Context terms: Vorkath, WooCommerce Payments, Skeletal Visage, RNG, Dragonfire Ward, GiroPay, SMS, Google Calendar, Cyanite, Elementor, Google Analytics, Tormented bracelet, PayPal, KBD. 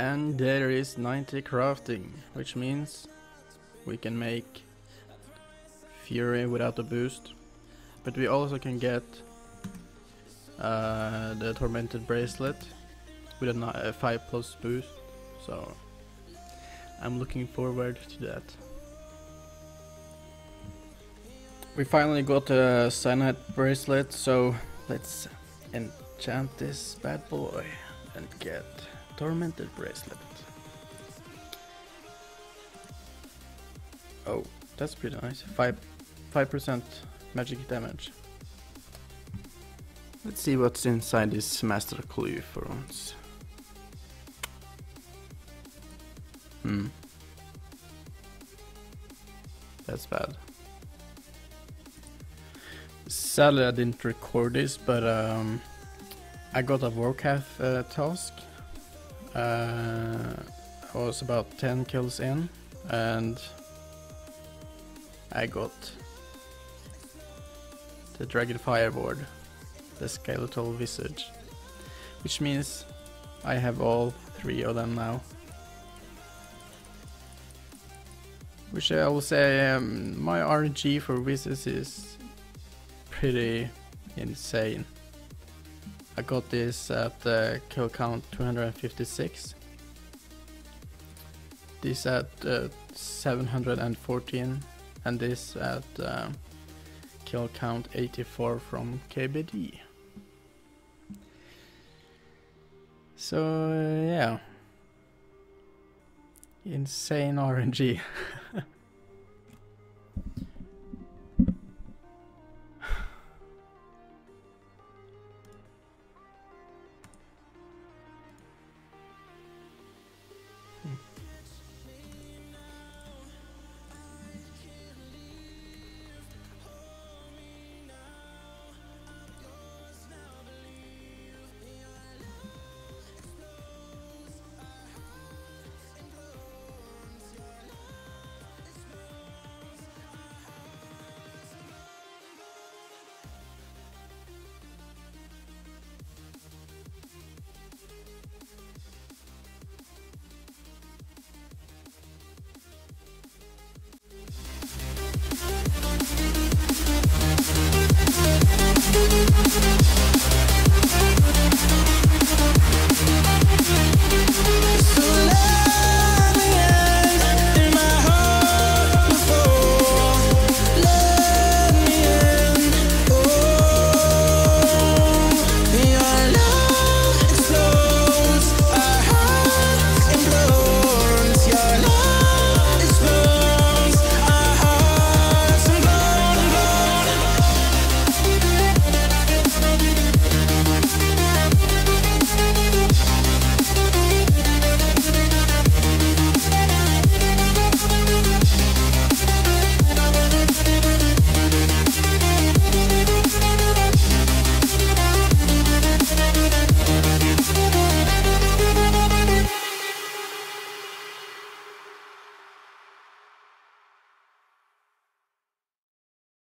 And there is 90 crafting, which means we can make Fury without a boost, but we also can get the Tormented bracelet with a 5+ boost, so I'm looking forward to that. We finally got a Cyanite bracelet, so let's enchant this bad boy and get Tormented bracelet. Oh, that's pretty nice. 5% magic damage. Let's see what's inside this master clue for once. That's bad. Sadly, I didn't record this, but I got a Vorkath task. I was about 10 kills in, and I got the Dragonfire Ward, the Skeletal Visage, which means I have all 3 of them now, which I will say, my RNG for Visage is pretty insane. I got this at kill count 256, this at 714, and this at kill count 84 from KBD. So yeah, insane RNG.